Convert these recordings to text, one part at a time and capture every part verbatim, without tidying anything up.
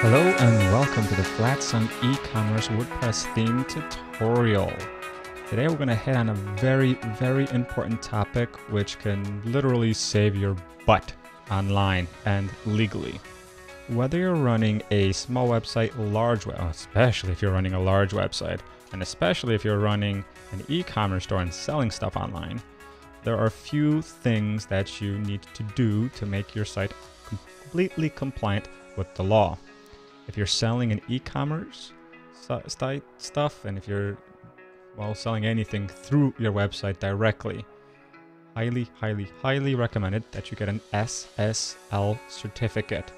Hello and welcome to the Flatsome e-commerce WordPress theme tutorial. Today we're going to hit on a very, very important topic which can literally save your butt online and legally. Whether you're running a small website, large website, especially if you're running a large website, and especially if you're running an e-commerce store and selling stuff online, there are a few things that you need to do to make your site completely compliant with the law. If you're selling an e-commerce site stuff, and if you're, well, selling anything through your website directly, highly, highly, highly recommended that you get an S S L certificate.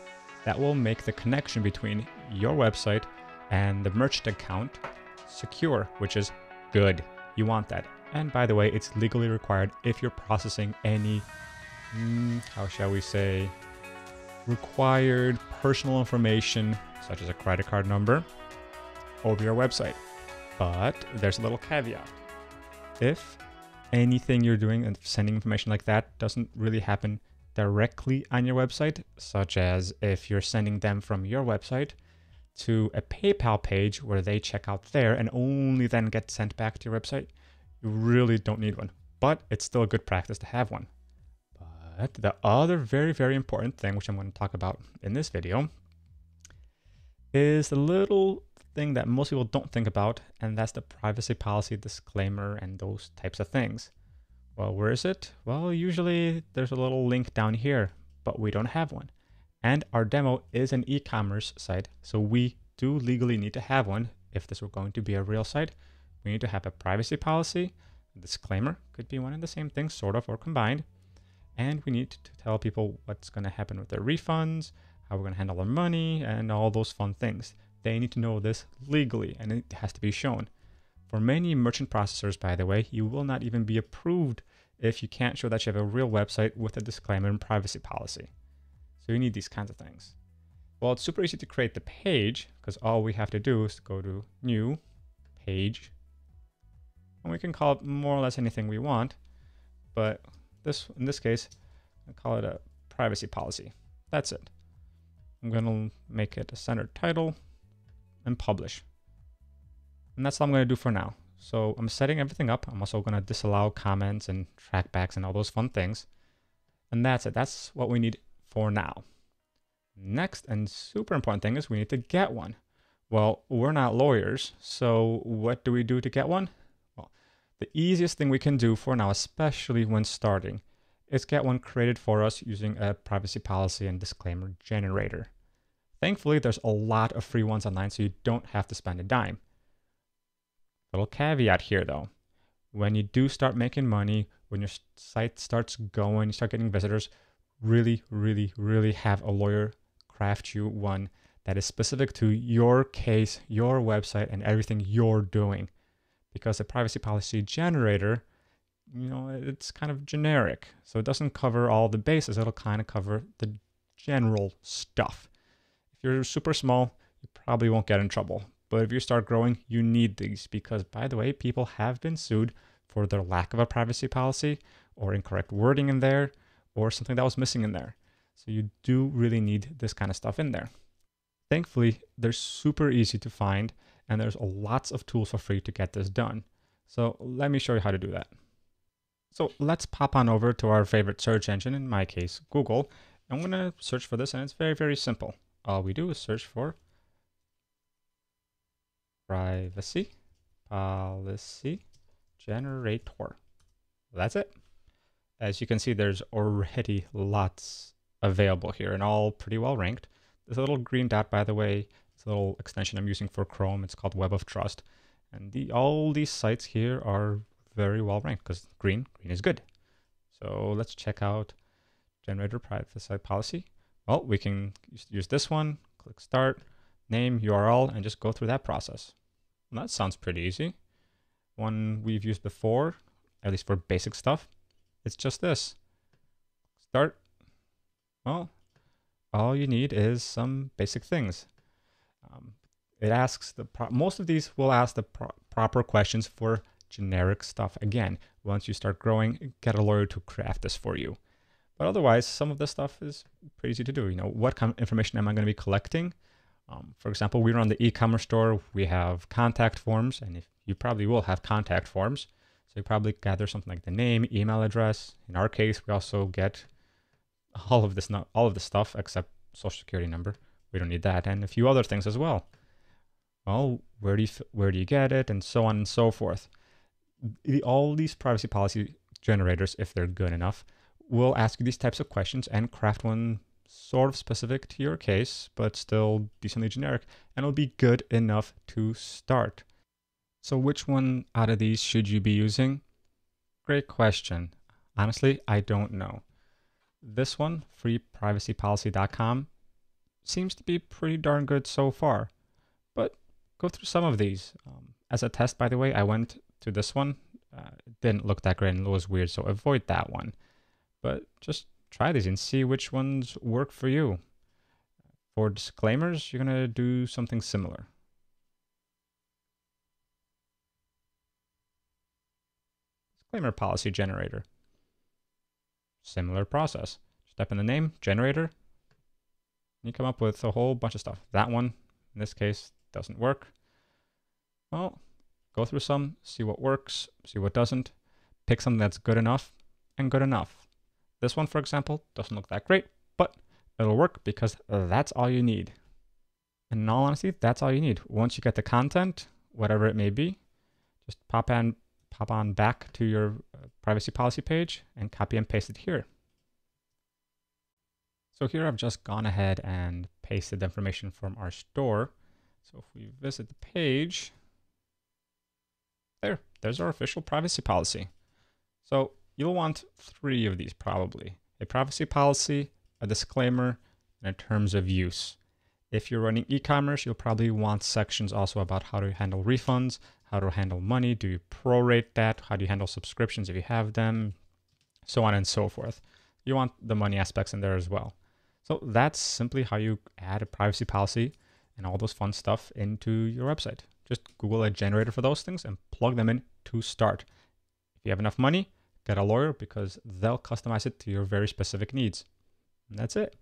That will make the connection between your website and the merchant account secure, which is good. You want that. And by the way, it's legally required if you're processing any, mm, how shall we say, required personal information, such as a credit card number, over your website. But there's a little caveat. If anything you're doing and sending information like that doesn't really happen directly on your website, such as if you're sending them from your website to a PayPal page where they check out there and only then get sent back to your website, you really don't need one. But it's still a good practice to have one. But the other very, very important thing, which I'm going to talk about in this video, is the little thing that most people don't think about, and that's the privacy policy disclaimer and those types of things. Well, where is it? Well, usually there's a little link down here, but we don't have one. And our demo is an e-commerce site, so we do legally need to have one. If this were going to be a real site, we need to have a privacy policy, a disclaimer, could be one and the same thing, sort of, or combined. And we need to tell people what's going to happen with their refunds, how we're going to handle their money, and all those fun things. They need to know this legally, and it has to be shown. For many merchant processors, by the way, you will not even be approved if you can't show that you have a real website with a disclaimer and privacy policy. So you need these kinds of things. Well, it's super easy to create the page because all we have to do is go to New, Page, and we can call it more or less anything we want. But this, in this case, I call it a privacy policy. That's it. I'm going to make it a centered title and publish. And that's all I'm going to do for now. So I'm setting everything up. I'm also going to disallow comments and trackbacks and all those fun things. And that's it. That's what we need for now. Next and super important thing is we need to get one. Well, we're not lawyers, so what do we do to get one? Well, the easiest thing we can do for now, especially when starting, is get one created for us using a privacy policy and disclaimer generator. Thankfully, there's a lot of free ones online, so you don't have to spend a dime. Little caveat here though, when you do start making money, when your site starts going, you start getting visitors, really, really, really have a lawyer craft you one that is specific to your case, your website, and everything you're doing. Because the privacy policy generator, you know, it's kind of generic. So it doesn't cover all the bases. It'll kind of cover the general stuff. If you're super small, you probably won't get in trouble. But if you start growing, you need these because, by the way, people have been sued for their lack of a privacy policy or incorrect wording in there or something that was missing in there. So you do really need this kind of stuff in there. Thankfully, they're super easy to find and there's lots of tools for free to get this done. So let me show you how to do that. So let's pop on over to our favorite search engine, in my case, Google. I'm going to search for this and it's very, very simple. All we do is search for privacy policy generator. That's it. As you can see, there's already lots available here and all pretty well ranked. This little green dot, by the way, it's a little extension I'm using for Chrome. It's called Web of Trust. And the, all these sites here are very well ranked because green, green is good. So let's check out generator privacy policy. Well, we can use this one, click start, name, U R L, and just go through that process. Well, that sounds pretty easy. One we've used before, at least for basic stuff, it's just this. Start. Well, all you need is some basic things. Um, it asks the, pro most of these will ask the pro proper questions for generic stuff. Again, once you start growing, get a lawyer to craft this for you. But otherwise, some of this stuff is pretty easy to do. You know, what kind of information am I going to be collecting? Um, for example, we run the e-commerce store. We have contact forms, and if you probably will have contact forms. So you probably gather something like the name, email address. In our case, we also get all of this, all of the stuff except social security number. We don't need that, and a few other things as well. Well, where do you where do you get it, and so on and so forth. The, all these privacy policy generators, if they're good enough, will ask you these types of questions and craft one sort of specific to your case, but still decently generic, and it'll be good enough to start. So which one out of these should you be using? Great question. Honestly, I don't know. This one, free privacy policy dot com, seems to be pretty darn good so far, but go through some of these. Um, as a test, by the way, I went to this one. Uh, it didn't look that great and it was weird, so avoid that one. But just try these and see which ones work for you. For disclaimers, you're gonna do something similar. Disclaimer policy generator. Similar process. Step in the name, generator. You come up with a whole bunch of stuff. That one, in this case, doesn't work. Well, go through some, see what works, see what doesn't. Pick something that's good enough and good enough. This one, for example, doesn't look that great, but it'll work because that's all you need. And in all honesty, that's all you need. Once you get the content, whatever it may be, just pop and pop on back to your privacy policy page and copy and paste it here. So here I've just gone ahead and pasted the information from our store. So if we visit the page, there, there's our official privacy policy. So you'll want three of these probably. A privacy policy, a disclaimer, and a terms of use. If you're running e-commerce, you'll probably want sections also about how to handle refunds, how to handle money, do you prorate that, how do you handle subscriptions if you have them, so on and so forth. You want the money aspects in there as well. So that's simply how you add a privacy policy and all those fun stuff into your website. Just Google a generator for those things and plug them in to start. If you have enough money, get a lawyer because they'll customize it to your very specific needs. And that's it.